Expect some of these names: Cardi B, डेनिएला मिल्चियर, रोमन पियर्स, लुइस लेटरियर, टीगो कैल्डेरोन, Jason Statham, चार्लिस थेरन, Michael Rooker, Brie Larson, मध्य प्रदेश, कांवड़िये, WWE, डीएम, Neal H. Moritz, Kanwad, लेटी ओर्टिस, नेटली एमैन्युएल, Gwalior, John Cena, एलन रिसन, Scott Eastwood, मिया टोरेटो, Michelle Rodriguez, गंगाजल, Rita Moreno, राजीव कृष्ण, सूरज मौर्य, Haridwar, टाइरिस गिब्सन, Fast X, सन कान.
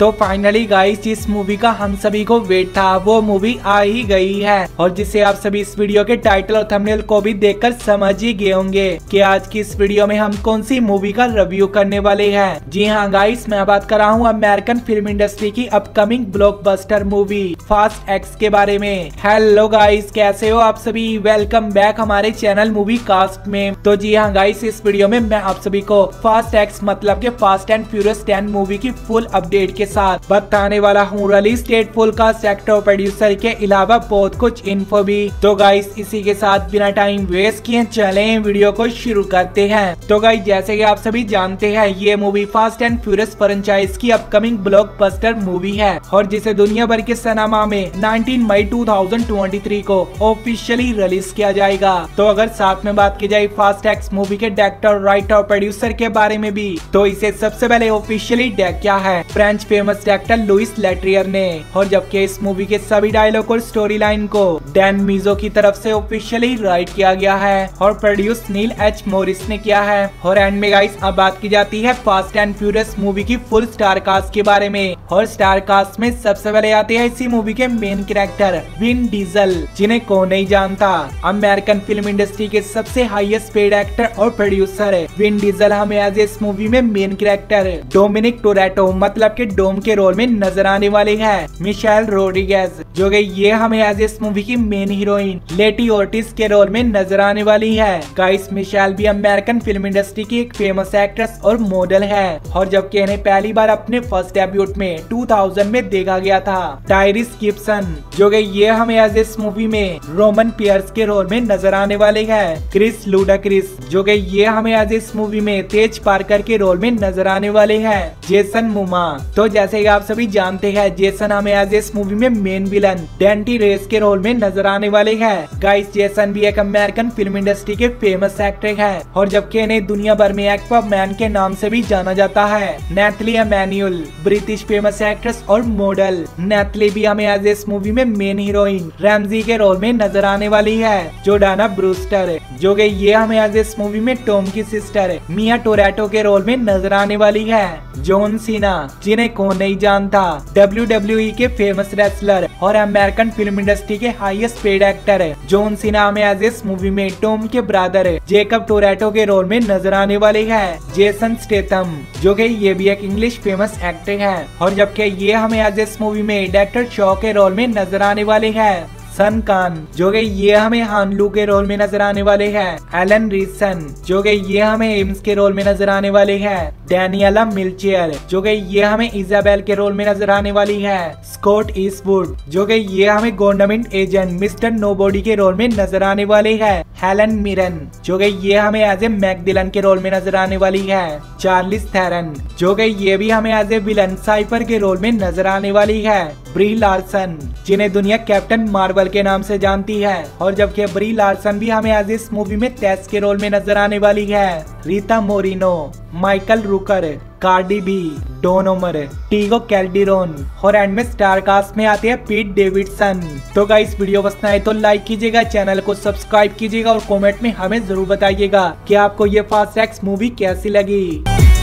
तो finally guys जिस movie का हम सभी को वेट था वो मूवी आ ही गई है और जिसे आप सभी इस वीडियो के टाइटल और थंबनेल को भी देखकर समझ ही गए होंगे कि आज की इस वीडियो में हम कौन सी मूवी का रिव्यू करने वाले हैं। जी हाँ गाइस, मैं बात कर रहा हूँ अमेरिकन फिल्म इंडस्ट्री की upcoming blockbuster movie fast X के बारे में। हेलो गाइस, कैसे हो आप सभी? वेलकम बैक हमारे चैनल मूवी कास्ट में। तो जी हाँ गाइस, इस वीडियो में मैं आप सभी को फास्ट एक्स मतलब के फास्ट एंड फ्यूरियस 10 मूवी की फुल अपडेट के साथ बताने वाला हूँ। Release date, full cast, actor, producer के अलावा बहुत कुछ इन्फो भी। तो गाइस इसी के साथ बिना टाइम वेस्ट किए चलें वीडियो को शुरू करते हैं। तो गाइस जैसे की आप सभी जानते हैं ये movie fast and furious franchise की अपकमिंग ब्लॉकबस्टर मूवी है और जिसे दुनिया भर के सिनेमा में 19 मई 2023 को ऑफिशियली रिलीज किया जाएगा। तो अगर साथ में बात की जाए फास्ट एक्स मूवी के डायरेक्टर, राइटर और प्रोड्यूसर के बारे में भी, तो इसे सबसे पहले ऑफिशियली डायरेक्ट किया है French famous director लुइस लेटरियर ने और जबकि इस मूवी के सभी डायलॉग और स्टोरी लाइन को डैन मेज़ो की तरफ से ऑफिशियली राइट किया गया है और प्रोड्यूस नील एच मोरिस ने किया है। और एंड में गाइस अब बात की जाती है फास्ट एंड फ्यूरियस मूवी की फुल स्टार कास्ट के बारे में और स्टार कास्ट में सबसे पहले आते हैं इसी मूवी के मेन कैरेक्टर विन डीजल, जिन्हें कौन नहीं जानता। अमेरिकन फिल्म इंडस्ट्री के सबसे हाईएस्ट पेड एक्टर और प्रोड्यूसर विन डीजल हमें आज इस मूवी में मेन कैरेक्टर डोमिनिक टोरेटो मतलब के डोम के रोल में नजर आने वाले हैं। मिशेल रोड्रिगेज जो कि ये हमें आज इस मूवी की मेन हीरोइन लेटी ओर्टिस के रोल में नजर आने वाली है। गाइस मिशेल भी अमेरिकन फिल्म इंडस्ट्री की एक फेमस एक्ट्रेस और मॉडल है और जबकि इन्हें पहली बार अपने फर्स्ट डेब्यूट में 2000 में देखा गया था। टाइरिस गिब्सन जो कि ये हमें आज इस मूवी में रोमन पियर्स के रोल में नजर आने वाले हैं। क्रिस लूडाक्रिस जो कि ये हमें आज इस मूवी में तेज पार्कर के रोल में नजर आने वाले हैं। जेसन मोमोआ, तो जैसे कि आप सभी जानते हैं जेसन हमें आज इस मूवी में मेन विलन डेंटी रेस के रोल में नजर आने वाले हैं। गाइस जेसन भी एक अमेरिकन फिल्म इंडस्ट्री के फेमस एक्टर है और जबकि इन्हें दुनिया भर में एक्वामैन के नाम से भी जाना जाता है। नेटली एमैन्युएल British famous actress और मॉडल, नेटली भी हमें आज इस मूवी में मेन हीरोइन रैमजी के रोल में नजर आने वाली है। जोर्डाना ब्रूस्टर जो कि ये हमें आज इस मूवी में टॉम की सिस्टर मिया टोरेटो के रोल में नजर आने वाली है। जॉन सीना, जिन्हें कौन नहीं जानता, WWE के फेमस रेसलर और अमेरिकन फिल्म इंडस्ट्री के हाईएस्ट पेड एक्टर है। जॉन सीना हमें आज इस मूवी में टॉम के ब्रदर जेकब टोरेटो के रोल में नजर आने वाले हैं। जेसन स्टेथम जो कि ये भी एक इंग्लिश फेमस एक्टर है और जबकि ये हमें आज इस मूवी में डॉक्टर शॉ के रोल में नजर आने वाले हैं। सन कान जो कि ये हमें हानलू के रोल में नजर आने वाले हैं। एलन रिसन जो कि ये हमें एम्स के रोल में नजर आने वाले हैं। डेनिएला मिल्चियर जो कि ये हमें इजाबेल के रोल में नजर आने वाली है। स्कॉट ईस्टवुड जो कि ये हमें गवर्नमेंट एजेंट मिस्टर नोबॉडी के रोल में नजर आने वाले है। हेलन मिरन जो कि ये हमें एज ए मैकडिलन के रोल में नजर आने वाली है। चार्लिस थेरन जो कि ये भी हमें एज ए विलन साइपर के रोल में नजर आने वाली है। ब्री लार्सन जिन्हें दुनिया कैप्टन मार्वल के नाम से जानती है और जबकि ब्री लार्सन भी हमें आज इस मूवी में टेस के रोल में नजर आने वाली है। Rita Moreno, Michael Rooker, Cardi B, Don Omar, टीगो कैल्डेरोन और एंड में स्टार कास्ट में आते हैं पीट डेविडसन। तो गाइस वीडियो पसंद आए तो लाइक कीजिएगा, चैनल को सब्सक्राइब कीजिएगा और कमेंट में हमें जरूर बताइएगा कि आपको ये फास्ट एक्स मूवी कैसी लगी।